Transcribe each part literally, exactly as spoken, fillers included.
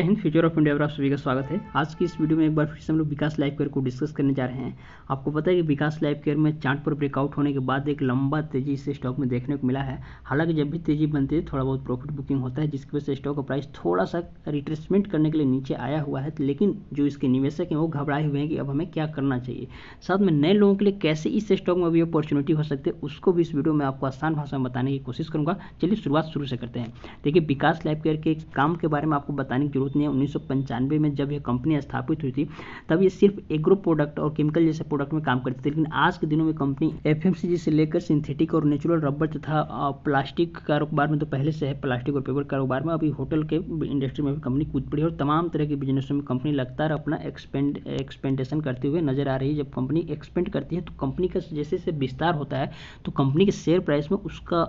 जय Hind. Future of India पर आप सभी का स्वागत है। आज की इस वीडियो में एक बार फिर से हम लोग विकास लाइफ केयर को डिस्कस करने जा रहे हैं। आपको पता है कि विकास लाइफ केयर में चार्ट पर ब्रेकआउट होने के बाद एक लंबा तेजी से स्टॉक में देखने को मिला है। हालांकि जब भी तेजी बनती है थोड़ा बहुत प्रॉफिट बुकिंग होता है, जिसकी वजह से स्टॉक का प्राइस थोड़ा सा रिट्रेसमेंट करने के लिए नीचे आया हुआ है। लेकिन जो इसके निवेशक हैं वो घबराए हुए हैं कि अब हमें क्या करना चाहिए। साथ में नए लोगों के लिए कैसे इस स्टॉक में भी अपॉर्चुनिटी हो सकती है, उसको भी इस वीडियो में आपको आसान भाषा में बताने की कोशिश करूँगा। चलिए शुरुआत शुरू से करते हैं। देखिए, विकास लाइफ केयर के काम के बारे में आपको बताने की जरूरत नहीं है। उन्नीस सौ पंचानवे में जब यह कंपनी स्थापित हुई थी तब ये सिर्फ एग्रो प्रोडक्ट और केमिकल जैसे प्रोडक्ट में काम करती थी। लेकिन आज के दिनों में कंपनी एफएमसीजी से लेकर सिंथेटिक और नेचुरल रबर तथा प्लास्टिक कारोबार में तो पहले से है, प्लास्टिक और पेपर कारोबार में, अभी होटल के इंडस्ट्री में भी कंपनी कूद पड़ी और तमाम तरह के बिजनेसों में कंपनी लगातार अपना एक्सपेंड एक्सपेंडेशन करते हुए नजर आ रही है। जब कंपनी एक्सपेंड करती है तो कंपनी का जैसे जैसे विस्तार होता है तो कंपनी के शेयर प्राइस में उसका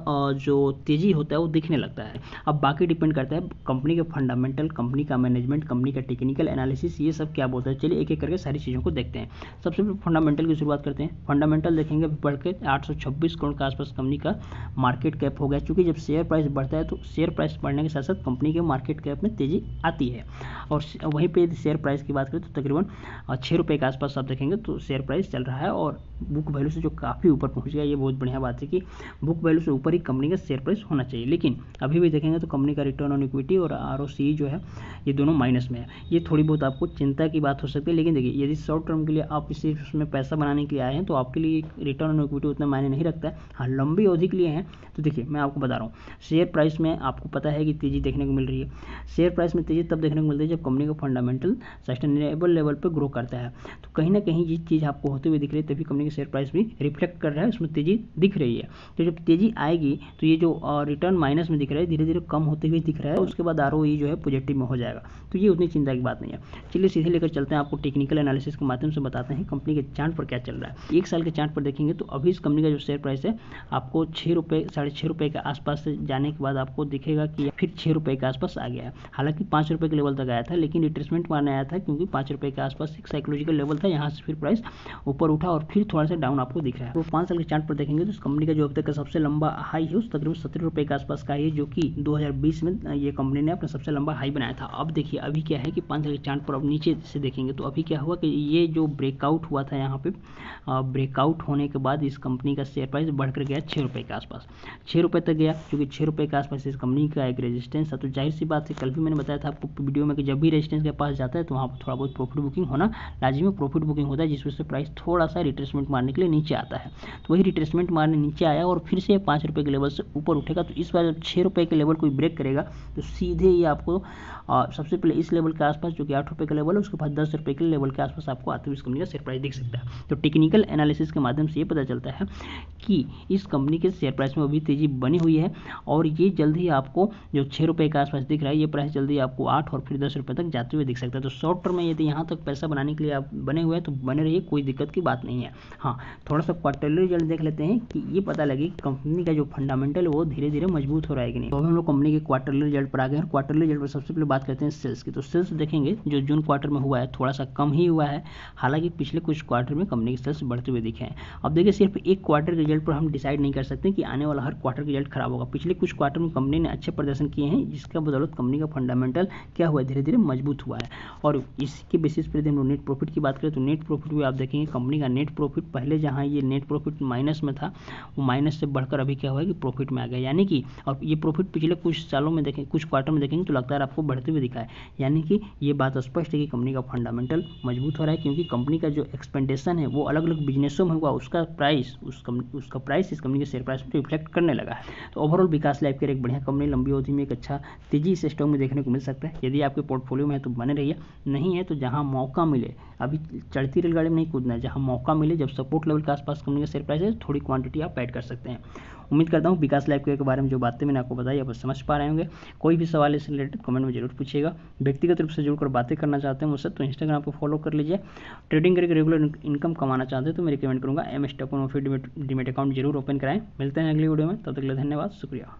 जो तेजी होता है वो दिखने लगता है। अब बाकी डिपेंड करता है कंपनी के फंडामेंटल, कंपनी का मैनेजमेंट, कंपनी का टेक्निकल एनालिसिस, ये सब क्या बोलता है। चलिए एक एक करके सारी चीज़ों को देखते हैं। सबसे पहले फंडामेंटल की शुरुआत करते हैं। फंडामेंटल देखेंगे बढ़ के आठ सौ छब्बीस करोड़ के आसपास कंपनी का मार्केट कैप हो गया, क्योंकि जब शेयर प्राइस बढ़ता है तो शेयर प्राइस बढ़ने के साथ साथ कंपनी के मार्केट कैप में तेजी आती है। और वहीं पर शेयर प्राइस की बात करें तो तकरीबन छः रुपये के आसपास आप देखेंगे तो शेयर प्राइस चल रहा है और बुक वैल्यू से जो काफ़ी ऊपर पहुँच गया। ये बहुत बढ़िया बात है कि बुक वैल्यू से ऊपर ही कंपनी का शेयर प्राइस होना चाहिए। लेकिन अभी भी देखेंगे तो कंपनी का रिटर्न ऑन इक्विटी और आर ओ सी जो है ये दोनों माइनस में है। ये थोड़ी बहुत आपको चिंता की बात हो सकती है। लेकिन देखिए, यदि शॉर्ट टर्म के लिए आप इसी उसमें पैसा बनाने के लिए आए हैं तो आपके लिए रिटर्न ऑन इक्विटी उतना मायने नहीं रखता है। हाँ, लंबी अवधि के लिए हैं तो देखिए मैं आपको बता रहा हूँ, शेयर प्राइस में आपको पता है कि तेजी देखने को मिल रही है। शेयर प्राइस में तेजी तब देखने को मिलती है जब कंपनी का फंडामेंटल सस्टेनेबल लेवल पर ग्रो करता है। तो कहीं ना कहीं ये चीज़ आपको होते हुए दिख रही है, तभी कंपनी का शेयर प्राइस भी रिफ्लेक्ट कर रहा है, उसमें तेजी दिख रही है। तो जब तेजी आएगी तो ये जो रिटर्न माइनस में दिख रहा है धीरे धीरे कम होते हुए दिख रहा है, उसके बाद आर ओ ई जो है पॉजिटिव में हो जाएगा। तो ये उतनी चिंता की बात नहीं है। चलिए सीधे लेकर चलते हैं, आपको टेक्निकल एनालिसिस के माध्यम से बताते हैं कंपनी के चार्ट पर क्या चल रहा है। एक साल के चार्ट पर देखेंगे तो अभी इस कंपनी का जो शेयर प्राइस है आपको छः रुपये साढ़े छः रुपये के आसपास से जाने के बाद आपको दिखेगा कि फिर छः रुपये के आसपास आ गया है। हालांकि पाँच रुपये के लेवल तक आया था लेकिन रिट्रेसमेंट मारने आया था, क्योंकि पाँच रुपये के आसपास एक साइकोलॉजिकल लेवल था। यहाँ से फिर प्राइस ऊपर उठा और फिर थोड़ा सा डाउन आपको दिख रहा है। तो पाँच साल के चार्ट पर देखेंगे तो इस कंपनी का जो अब तक का सबसे लंबा हाई है उस तकरीबन सत्रह रुपये के आसपास का है, जो कि दो हज़ार बीस में ये कंपनी ने अपना सबसे लंबा हाई बनाया था। अब देखिए अभी क्या है कि पाँच साल के चार्ट पर अब नीचे से देखेंगे तो अभी क्या हुआ कि ये जो ब्रेकआउट हुआ था, यहाँ पे ब्रेकआउट होने के बाद इस कंपनी का शेयर प्राइस बढ़कर गया छः रुपये के आसपास, छः रुपये तक गया, क्योंकि छः रुपये के आसपास इस कंपनी का एक रेजिस्टेंस था। तो जाहिर सी बात है, कल भी मैंने बताया था आपको वीडियो में कि जब भी रेजिस्टेंस के पास जाता है तो वहाँ पर थोड़ा बहुत प्रॉफिट बुकिंग होना लाजिमी में प्रॉफिट बुकिंग होता है, जिस वजह से प्राइस थोड़ा सा रिट्रेसमेंट मारने के लिए नीचे आता है। तो वही रिट्रेसमेंट मारने नीचे आया और फिर से पाँच रुपये के लेवल से ऊपर उठेगा। तो इस बार जब छः रुपये के लेवल कोई ब्रेक करेगा तो सीधे ये आपको आ, सबसे पहले इस लेवल के आसपास जो कि आठ रुपये का लेवल है, उसके बाद दस रुपये के लेवल के आसपास आपको आते हुए इस कंपनी का शेयर प्राइस दिख सकता है। तो टेक्निकल एनालिसिस के माध्यम से ये पता चलता है कि इस कंपनी के शेयर प्राइस में अभी तेजी बनी हुई है और ये जल्द ही आपको जो छः रुपये के आसपास दिख रहा है ये प्राइस जल्दी आपको आठ और फिर दस रुपये तक जाते हुए दिख सकता है। तो शॉर्ट टर्म में यदि यहाँ तक पैसा बनाने के लिए आप बने हुए हैं तो बने रहिए, कोई दिक्कत की बात नहीं है। हाँ, थोड़ा सा क्वार्टरली रिजल्ट देख लेते हैं कि ये पता लगे कि कंपनी का जो फंडामेंटल है वो धीरे धीरे मजबूत हो रहा है कि नहीं। तो हम लोग कंपनी के क्वार्टरली रिजल्ट पर आ गए और क्वार्टरली रिजल्ट पर सबसे पहले बात करते हैं सेल्स की। तो सेल्स देखेंगे जो जून क्वार्टर में हुआ है थोड़ा सा कम ही हुआ है, हालांकि पिछले कुछ क्वार्टर में कंपनी के सेल्स बढ़ते हुए दिखे हैं। अब देखिए, सिर्फ एक क्वार्टर के रिजल्ट पर हम डिसाइड नहीं कर सकते कि आने वाला हर क्वार्टर रिजल्ट खराब होगा। पिछले कुछ क्वार्टर में कंपनी ने अच्छे प्रदर्शन किए हैं, जिसका बदौलत कंपनी का फंडामेंटल क्या हुआ है धीरे धीरे मजबूत हुआ है। और इसके बेसिस पर यदि हम लोग नेट प्रॉफिट की बात करें तो नेट प्रॉफिट भी आप देखेंगे कंपनी का नेट प्रॉफिट पहले जहाँ ये नेट प्रॉफिट माइनस में था वो माइनस से बढ़कर अभी क्या हुआ कि प्रॉफिट में आ गया, यानी कि और ये प्रॉफिट पिछले कुछ सालों में देखें कुछ क्वार्टर में देखेंगे तो लगातार आपको बढ़ते हुए दिखा है, यानी कि ये बात स्पष्ट है कि कंपनी का फंडामेंटल मजबूत हो रहा है। क्योंकि कंपनी का जो एक्सपेंडेशन है वो अलग अलग बिजनेसों में हुआ, उसका प्राइस उस कंपनी उसका प्राइस इस कंपनी के शेयर प्राइस में रिफ्लेक्ट करने लगा है। तो ओवरऑल विकास लाइफ केयर एक बढ़िया कंपनी, लंबी अवधि में एक अच्छा तेजी से स्टॉक में देखने को मिल सकता है। यदि आपके पोर्टफोलियो में है तो बने रहिए, नहीं है तो जहाँ मौका मिले, अभी चढ़ती रेलगाड़ी में नहीं कूदना है, जहाँ मौका मिले जब सपोर्ट लेवल के आसपास कंपनी का शेयर प्राइस है थोड़ी क्वांटिटी आप ऐड कर सकते हैं। उम्मीद करता हूँ विकास लाइफ केयर के बारे में जो बातें मैंने आपको बताई आप समझ पा रहे होंगे। कोई भी सवाल इससे रिलेटेड कमेंट में जरूर पूछिएगा। व्यक्तिगत रूप से जुड़कर बातें करना चाहते हैं मुझसे तो इंस्टाग्राम पर फॉलो कर लीजिए। ट्रेडिंग करके रेगुलर इनकम कमाना चाहते हैं तो मैं रिकमेंड करूँगा एम स्टॉक और फिर डिमेट अकाउंट जरूर ओपन कराएं। मिलते हैं अगली वीडियो में, तब तक के लिए धन्यवाद, शुक्रिया।